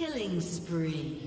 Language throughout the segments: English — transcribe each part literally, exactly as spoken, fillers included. Killing spree.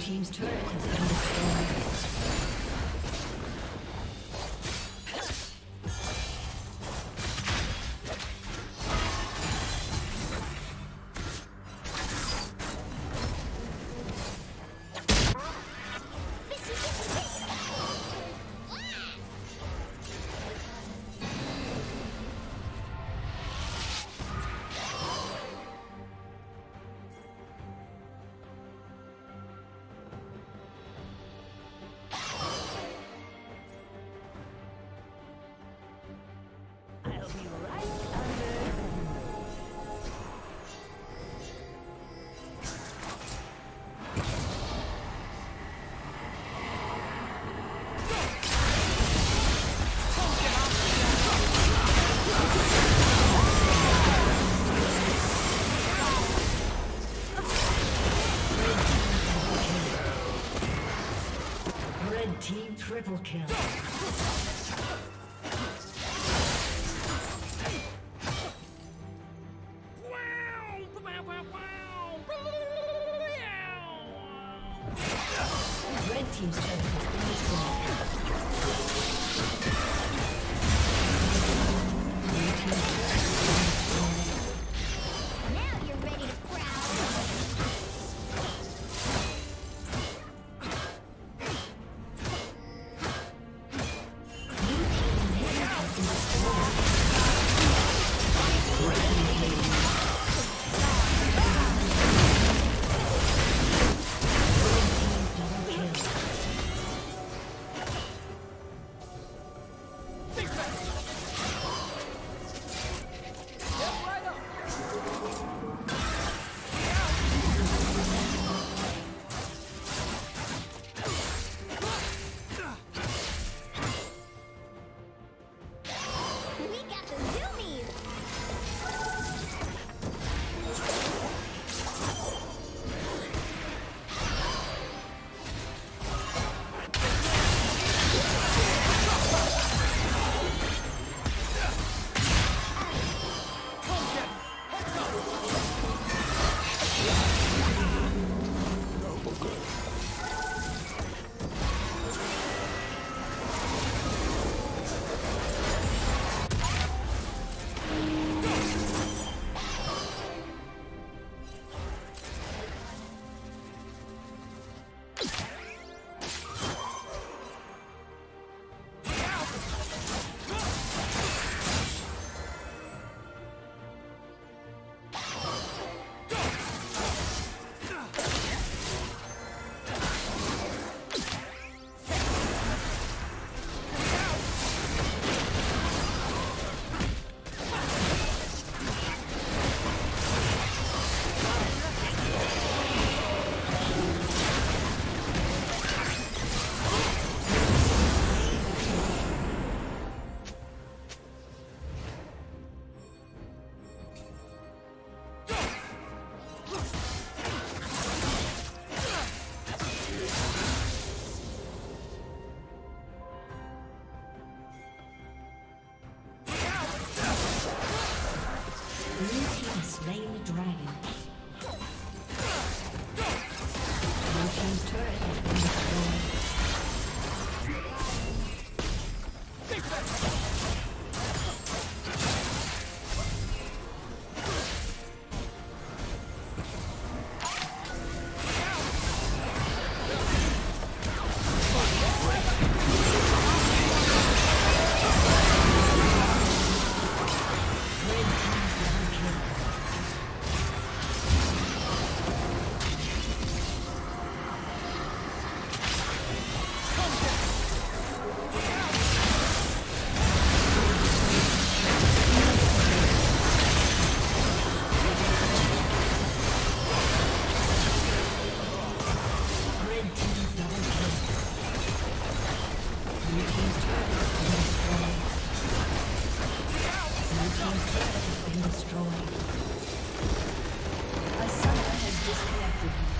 Team's turret has been destroyed. Triple kill. Red team's turret has been destroyed. Red team's turret has been destroyed. Now you're ready to growl. Destroyed. A summoner has disconnected.